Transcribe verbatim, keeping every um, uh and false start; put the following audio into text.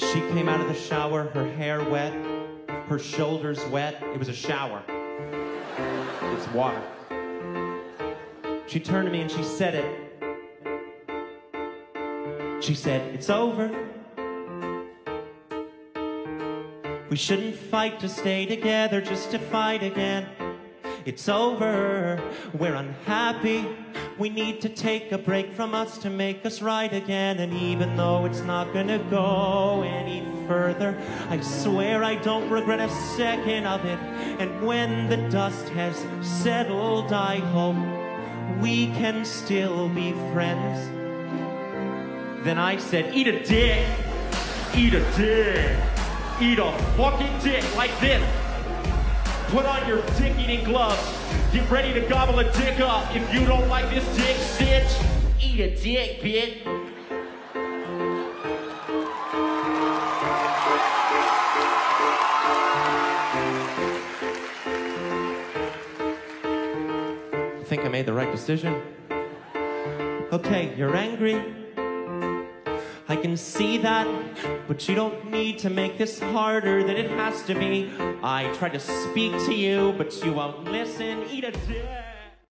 She came out of the shower, her hair wet, her shoulders wet. It was a shower. It's water. She turned to me and she said it. She said, "It's over. We shouldn't fight to stay together just to fight again. It's over. We're unhappy. We need to take a break from us to make us right again. And even though it's not gonna go any further, I swear I don't regret a second of it. And when the dust has settled, I hope we can still be friends." Then I said, "Eat a dick. Eat a dick. Eat a fucking dick like this. Put on your dick-eating gloves. Get ready to gobble a dick up. If you don't like this dick, bitch, eat a dick, bitch." I think I made the right decision. Okay, you're angry. I can see that, but you don't need to make this harder than it has to be. I tried to speak to you, but you won't listen. Eat a dick.